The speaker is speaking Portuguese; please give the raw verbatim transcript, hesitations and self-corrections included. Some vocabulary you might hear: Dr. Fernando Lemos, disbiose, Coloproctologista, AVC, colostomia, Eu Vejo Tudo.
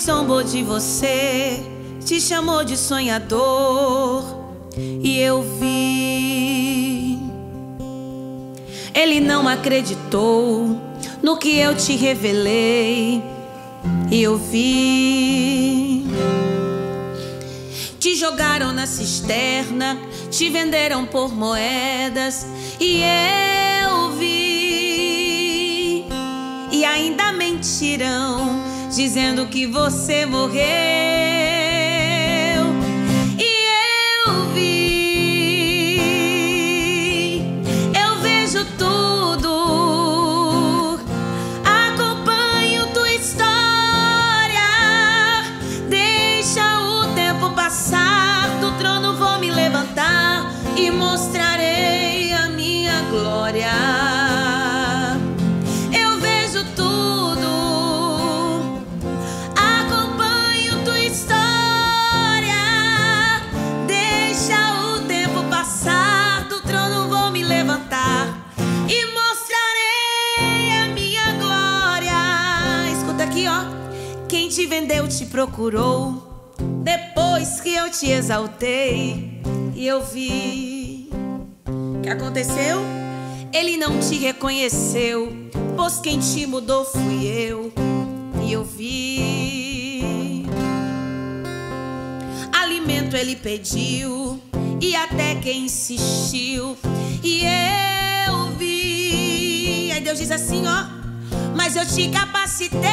zombou de você, te chamou de sonhador, e eu vi. Ele não acreditou no que eu te revelei, e eu vi. Te jogaram na cisterna, te venderam por moedas, e eu vi. E ainda mentirão, dizendo que você morreu. E eu vi. Eu vejo tudo, acompanho tua história. Deixa o tempo passar, do trono vou me levantar e mostrarei a minha glória. Quem te vendeu te procurou, depois que eu te exaltei, e eu vi. O que aconteceu? Ele não te reconheceu, pois quem te mudou fui eu, e eu vi. Alimento ele pediu, e até quem insistiu, e eu vi. Aí Deus diz assim, ó: mas eu te capacitei.